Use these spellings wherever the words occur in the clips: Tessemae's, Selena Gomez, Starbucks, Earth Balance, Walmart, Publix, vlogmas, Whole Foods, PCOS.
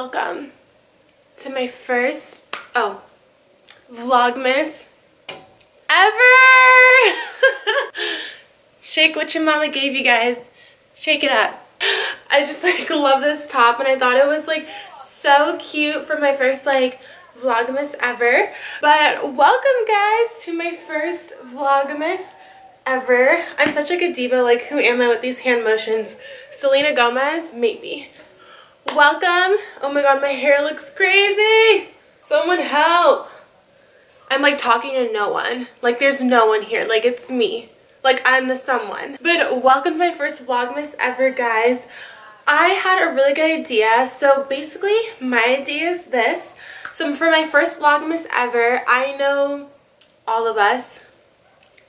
Welcome to my first vlogmas ever. Shake what your mama gave you guys. Shake it up. I just like love this top, and I thought it was like so cute for my first like vlogmas ever. But welcome guys to my first vlogmas ever. I'm such like a diva. Like, who am I with these hand motions? Selena Gomez? Maybe. Welcome. Oh my god, my hair looks crazy. Someone help. I'm like talking to no one. Like, there's no one here. Like, it's me. Like, I'm the someone. But welcome to my first vlogmas ever, guys. I had a really good idea. So basically my idea is this. So for my first vlogmas ever, I know all of us,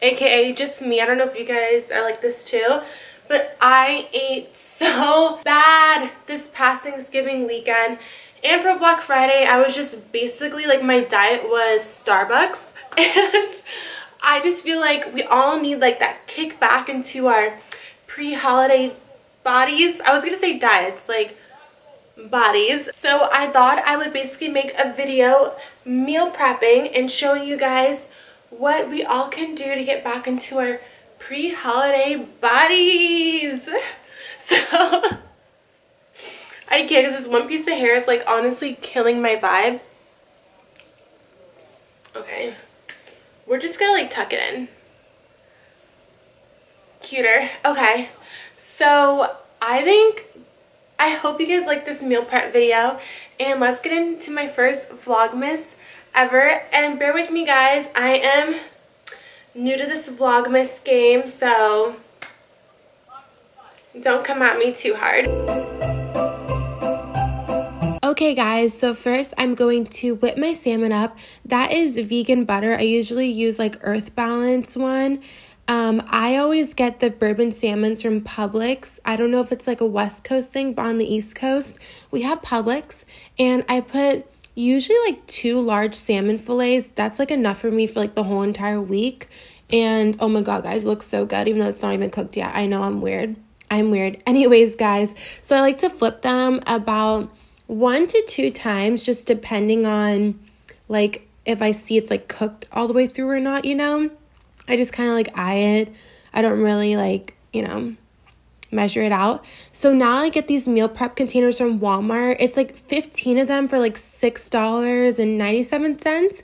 aka just me, I don't know if you guys are like this too, but I ate so bad this past Thanksgiving weekend. And for Black Friday, I was just basically like, my diet was Starbucks. And I just feel like we all need like that kick back into our pre-holiday bodies. I was gonna say diets, like bodies. So I thought I would basically make a video meal prepping and showing you guys what we all can do to get back into our pre-holiday bodies. So I can't, because this one piece of hair is like honestly killing my vibe. Okay, we're just gonna like tuck it in cuter. Okay, so I hope you guys like this meal prep video, and let's get into my first vlogmas ever. And bear with me guys, I am new to this vlogmas game, so don't come at me too hard. Okay guys, so first I'm going to whip my salmon up. That is vegan butter. I usually use like Earth Balance one. I always get the bourbon salmons from Publix. I don't know if it's like a West Coast thing, but on the East Coast we have Publix. And I put usually like 2 large salmon fillets. That's like enough for me for like the whole entire week. And oh my god guys, it looks so good even though it's not even cooked yet. I know, I'm weird. Anyways guys, so I like to flip them about 1 to 2 times, just depending on like if I see it's like cooked all the way through or not, you know. I just kind of like eye it. I don't really like, you know, measure it out. So now I get these meal prep containers from Walmart. It's like 15 of them for like $6.97,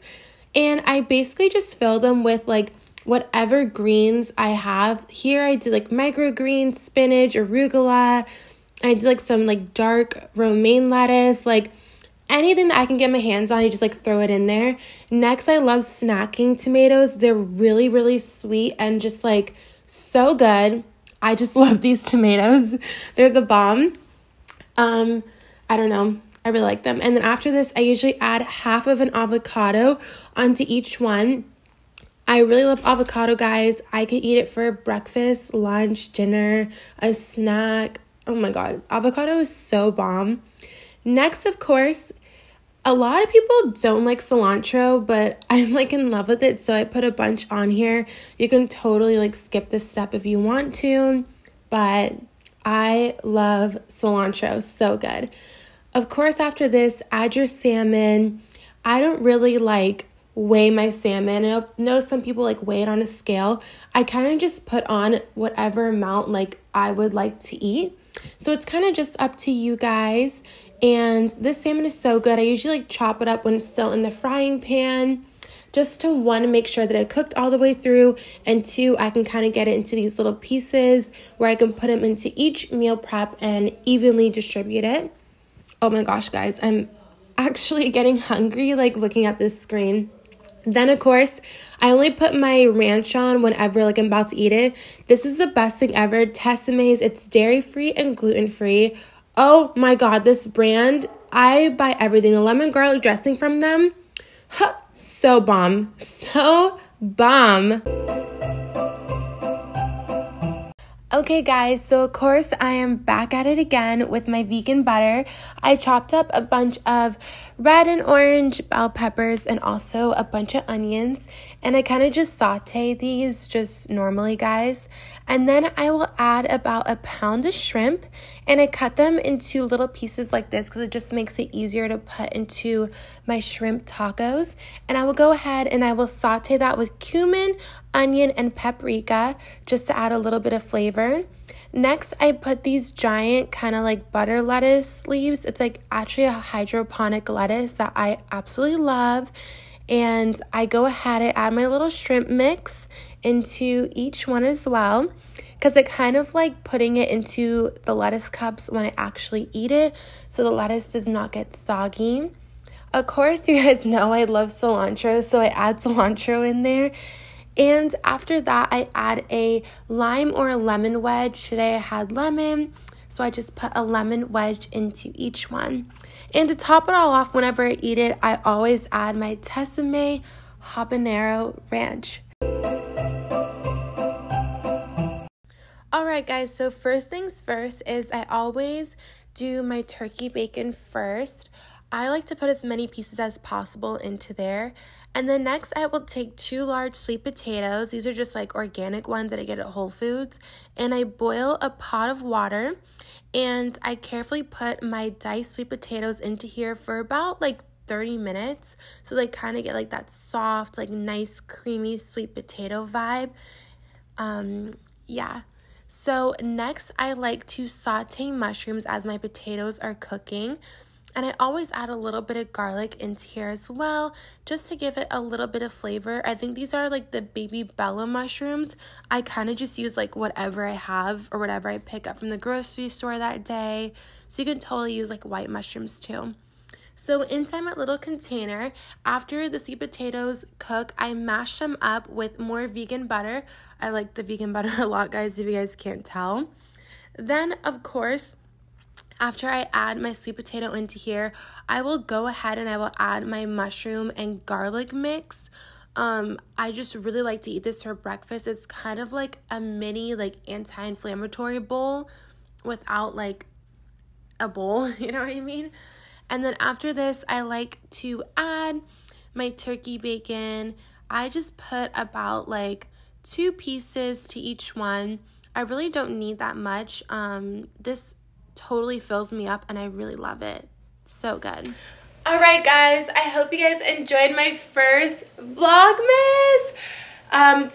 and I basically just fill them with like whatever greens I have here. I did like microgreens, spinach, arugula, and I did like some like dark romaine lettuce, like anything that I can get my hands on. I just like throw it in there. Next, I love snacking tomatoes. They're really, really sweet and just like so good. I just love these tomatoes. They're the bomb. I don't know, I really like them. And then after this, I usually add half of an avocado onto each one. I really love avocado, guys. I could eat it for breakfast, lunch, dinner, a snack. Oh my god, avocado is so bomb. Next, of course, a lot of people don't like cilantro, but I'm like in love with it, so I put a bunch on here. You can totally like skip this step if you want to, but I love cilantro, so good. Of course, after this, add your salmon. I don't really like weigh my salmon. I know some people like weigh it on a scale. I kind of just put on whatever amount like I would like to eat. So it's kind of just up to you guys. And this salmon is so good. I usually like chop it up when it's still in the frying pan, just to 1, make sure that it cooked all the way through, and 2, I can kind of get it into these little pieces where I can put them into each meal prep and evenly distribute it. Oh my gosh guys, I'm actually getting hungry like looking at this screen. Then of course, I only put my ranch on whenever like I'm about to eat it. This is the best thing ever, Tessemae's. It's dairy free and gluten free. Oh my god, this brand, I buy everything. The lemon garlic dressing from them, huh, so bomb, so bomb. Okay guys, so of course I am back at it again with my vegan butter. I chopped up a bunch of red and orange bell peppers and also a bunch of onions, and I kind of just saute these just normally, guys. And then I will add about a pound of shrimp, and I cut them into little pieces like this because it just makes it easier to put into my shrimp tacos. And I will go ahead and I will saute that with cumin, onion, and paprika just to add a little bit of flavor. Next, I put these giant kind of like butter lettuce leaves. It's like actually a hydroponic lettuce that I absolutely love. And I go ahead and add my little shrimp mix into each one as well, because I kind of like putting it into the lettuce cups when I actually eat it so the lettuce does not get soggy. Of course, you guys know I love cilantro, so I add cilantro in there. And after that, I add a lime or a lemon wedge. Today I had lemon, so I just put a lemon wedge into each one. And to top it all off, whenever I eat it, I always add my Tessemae habanero ranch. Alright guys, so first things first is I always do my turkey bacon first. I like to put as many pieces as possible into there. And then next I will take 2 large sweet potatoes. These are just like organic ones that I get at Whole Foods. And I boil a pot of water and I carefully put my diced sweet potatoes into here for about like 30 minutes. So they kind of get like that soft, like nice creamy sweet potato vibe. So next I like to saute mushrooms as my potatoes are cooking. And I always add a little bit of garlic into here as well, just to give it a little bit of flavor. I think these are like the baby Bella mushrooms. I kind of just use like whatever I have or whatever I pick up from the grocery store that day. So you can totally use like white mushrooms too. So inside my little container, after the sweet potatoes cook, I mash them up with more vegan butter. I like the vegan butter a lot, guys, if you guys can't tell. Then, of course, after I add my sweet potato into here, I will go ahead and I will add my mushroom and garlic mix. I just really like to eat this for breakfast. It's kind of like a mini like anti-inflammatory bowl without like a bowl, you know what I mean? And then after this, I like to add my turkey bacon. I just put about like 2 pieces to each one. I really don't need that much. This totally fills me up and I really love it. So good. All right guys, I hope you guys enjoyed my first Vlogmas.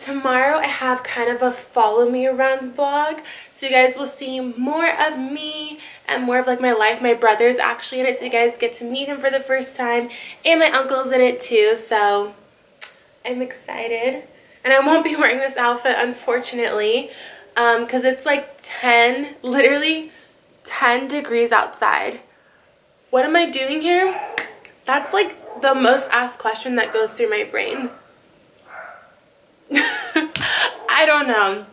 Tomorrow I have kind of a follow me around vlog, so you guys will see more of me and more of like my life. My brother's actually in it, so you guys get to meet him for the first time, and my uncle's in it too, so I'm excited. And I won't be wearing this outfit, unfortunately, because it's like 10, literally 10 degrees outside. What am I doing here? That's like the most asked question that goes through my brain. I don't know.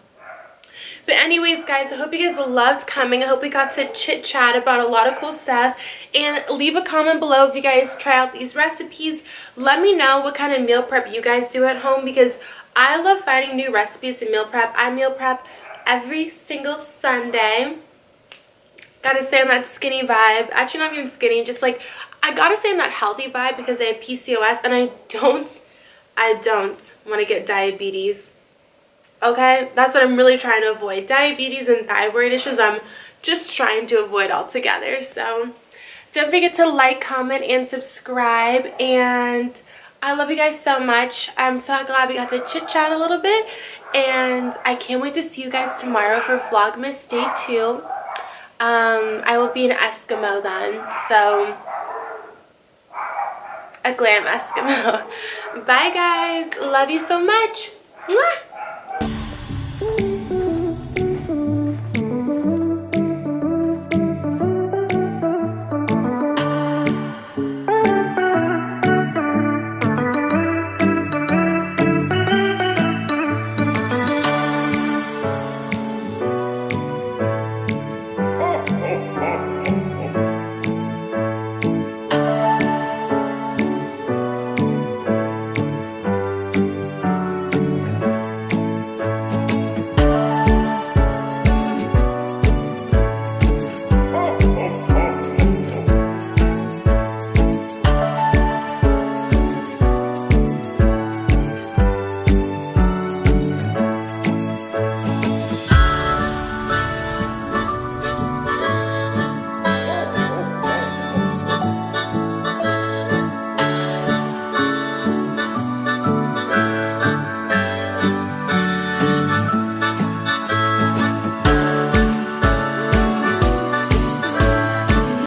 But anyways guys, I hope you guys loved coming. I hope we got to chit chat about a lot of cool stuff. And leave a comment below if you guys try out these recipes. Let me know what kind of meal prep you guys do at home, because I love finding new recipes to meal prep. I meal prep every single Sunday. Gotta stay on that skinny vibe. Actually, not even skinny, just like I gotta stay on that healthy vibe, because I have PCOS and I don't want to get diabetes. Okay, that's what I'm really trying to avoid. Diabetes and thyroid issues, I'm just trying to avoid altogether. So don't forget to like, comment, and subscribe. And I love you guys so much. I'm so glad we got to chit chat a little bit. And I can't wait to see you guys tomorrow for Vlogmas Day 2. I will be an Eskimo then, so a glam Eskimo. Bye guys, love you so much. Mwah!